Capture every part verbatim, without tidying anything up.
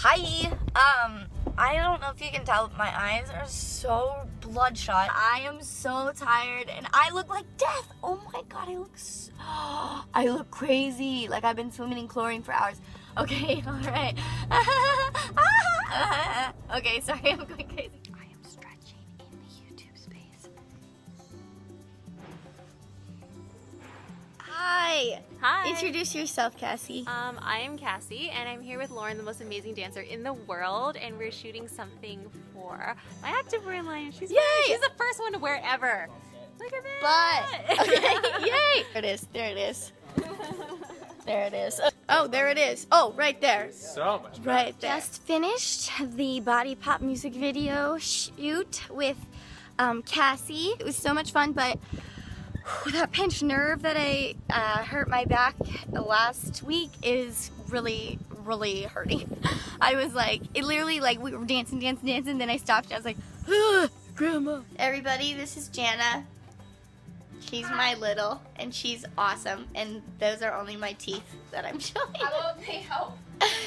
Hi! Um, I don't know if you can tell, but my eyes are so bloodshot. I am so tired and I look like death. Oh my god, I look so, I look crazy. Like I've been swimming in chlorine for hours. Okay, alright. Okay, sorry, I'm going crazy. I am stretching in the YouTube space. Hi! Hi. Introduce yourself, Cassie. Um, I am Cassie, and I'm here with Lauren, the most amazing dancer in the world, and we're shooting something for my activewear line. She's yay! She's the first one to wear ever. Look at that. But okay, yay! There it is. There it is. There it is. Oh, there it is. Oh, right there. So much. Better. Right there. Just finished the body pop music video shoot with um, Cassie. It was so much fun, but. That pinched nerve that I uh, hurt my back last week is really, really hurting. I was like, it literally like we were dancing, dancing, dancing, then I stopped and I was like, ah, Grandma. Everybody, this is Jana. She's my little, and she's awesome, and those are only my teeth that I'm showing. How about they help?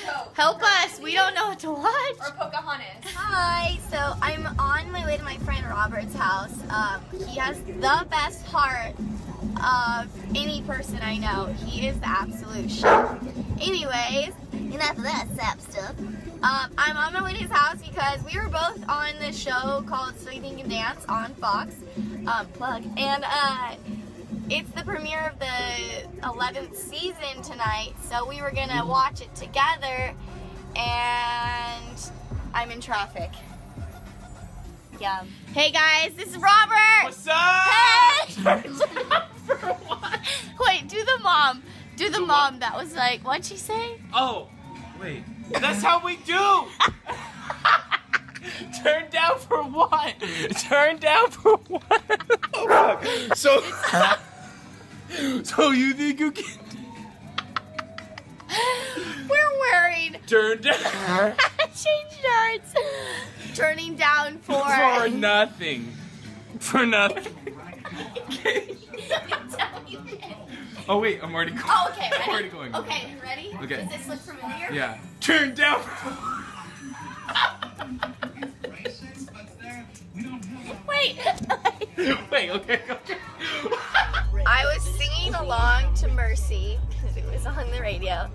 Help, help us, we don't know what to watch. Or Pocahontas. Hi, so I'm on my way to my friend Robert's house. Um, he has the best heart of any person I know. He is the absolute shit. Anyways, enough of that sap stuff. Um, I'm on my way to his house because we were both on the show called So You Think and Dance on Fox. Um, plug. And uh, it's the premiere of the eleventh season tonight, so we were gonna watch it together, and I'm in traffic. Yeah. Hey guys, this is Robert! What's up? Hey! For what? Wait, do the mom. Do the mom that was like, what'd she say? Oh, wait. That's how we do! Turn down for what? Turn down for what? Oh fuck. So, so you think you can? We're wearing. Turn down. Change shirts. Turning down for. For nothing. For nothing. Oh wait, I'm already going. Oh okay, ready? I'm already going. Okay, ready? Okay. Does this look familiar? Yeah. Turn down. Wait. Wait, okay, okay. I was singing along to Mercy because it was on the radio,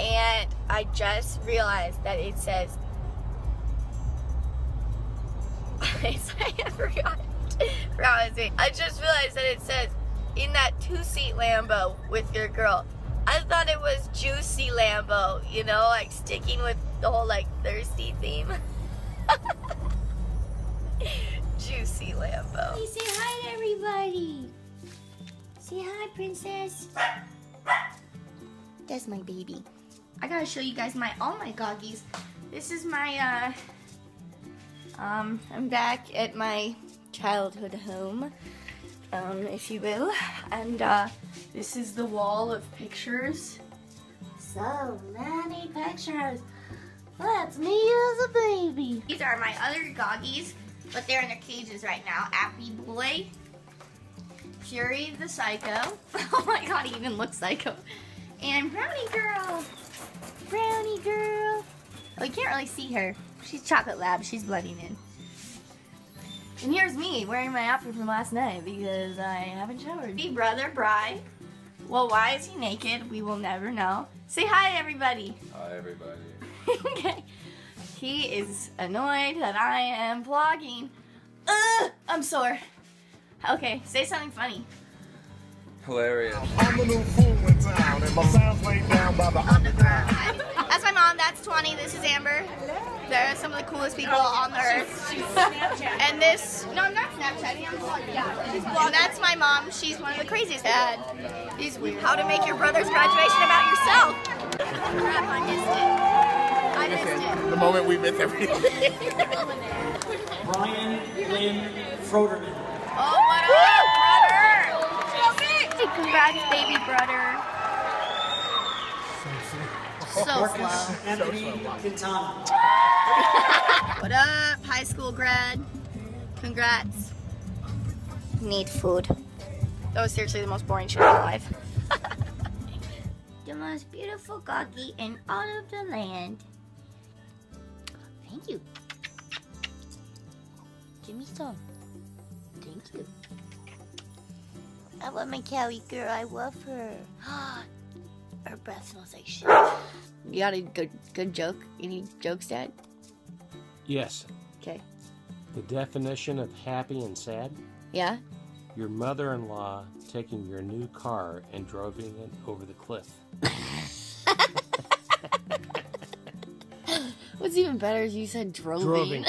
and I just realized that it says. I forgot. I just realized that it says in that two-seat Lambo with your girl. I thought it was Juicy Lambo, you know, like sticking with the whole like thirsty theme. Juicy Lambo. Hey, say hi to everybody. Say hi, princess. That's my baby. I gotta show you guys my, all my goggies. This is my, uh, um, I'm back at my childhood home, um, if you will. And, uh, this is the wall of pictures. So many pictures. That's me as a baby. These are my other goggies. But they're in their cages right now. Appy Boy, Fury the Psycho. Oh my god, he even looks psycho. And Brownie Girl. Brownie Girl. Oh, you can't really see her. She's Chocolate Lab. She's blending in. And here's me wearing my outfit from last night because I haven't showered. Big Brother Bri. Well, why is he naked? We will never know. Say hi, everybody. Hi, everybody. Okay. He is annoyed that I am vlogging. Ugh, I'm sore. Okay, say something funny. Hilarious. I'm the new fool in town, and my sound's laid down by the underground. That's my mom, that's twenty, this is Amber. Hello. They're some of the coolest people oh, on the earth. She's, she's Snapchat. And this, no, I'm not Snapchatting, I'm vlogging. Yeah, and that's my mom, she's one of the craziest. Dad, he's how to make your brother's graduation about yourself. Crap, I missed it. I missed it. The moment we miss everything. Brian Lynn Froderman. Oh, what up, brother! Congrats, baby brother. So slow. So slow. What up, high school grad? Congrats. Need food. That was seriously the most boring shit of my life. The most beautiful goggy in all of the land. Thank you. Give me some. Thank you. I love my Kelly girl. I love her. Her breath smells like shit. You got a good, good joke? Any jokes, Dad? Yes. Okay. The definition of happy and sad? Yeah. Your mother-in-law taking your new car and driving it over the cliff. What's even better is you said droving.